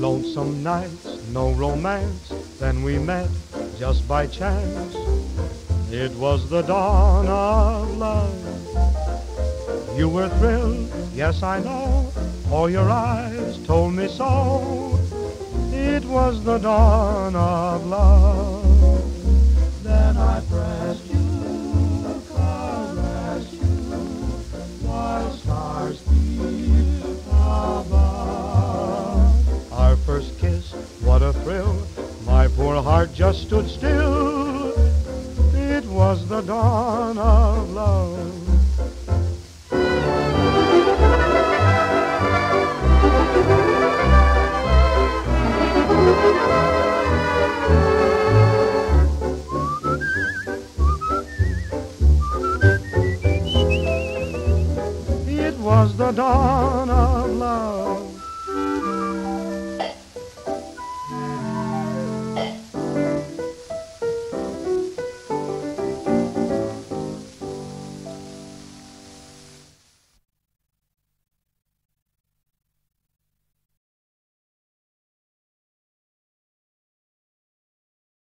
Lonesome nights, no romance, then we met just by chance. It was the dawn of love. You were thrilled, yes I know, for your eyes told me so. It was the dawn of love. Then I pressed you, caressed you, while stars deep above. Our first kiss, what a thrill, my poor heart just stood still. It was the dawn of love. It was the dawn.